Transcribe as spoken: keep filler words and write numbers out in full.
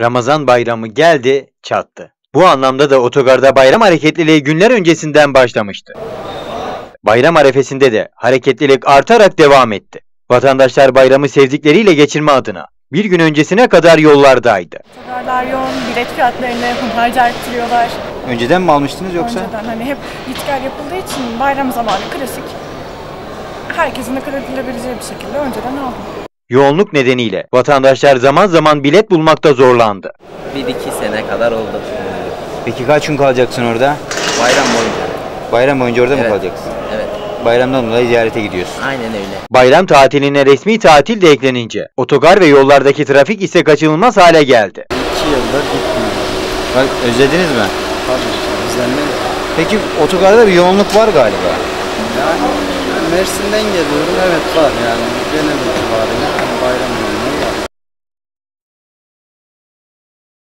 Ramazan bayramı geldi, çattı. Bu anlamda da Otogar'da bayram hareketliliği günler öncesinden başlamıştı. Bayram arefesinde de hareketlilik artarak devam etti. Vatandaşlar bayramı sevdikleriyle geçirme adına bir gün öncesine kadar yollardaydı. Otogarlar yoğun, bilet fiyatlarını hunharca arttırıyorlar. Önceden mi almıştınız yoksa? Önceden, hani hep gitgel yapıldığı için bayram zamanı klasik. Herkesin akıl edilebileceği bir şekilde önceden aldım. Yoğunluk nedeniyle vatandaşlar zaman zaman bilet bulmakta zorlandı. Bir iki sene kadar oldu. Peki kaç gün kalacaksın orada? Bayram boyunca. Bayram boyunca orada, evet, mı kalacaksın? Evet. Bayramdan dolayı ziyarete gidiyorsun. Aynen öyle. Bayram tatiline resmi tatil de eklenince otogar ve yollardaki trafik ise kaçınılmaz hale geldi. İki yıldır gitmiyor. Bak, özlediniz mi? Tabii, özlenmez. Peki otogarda bir yoğunluk var galiba. Yani Mersin'den geliyorum, evet var yani. Genel olarak var.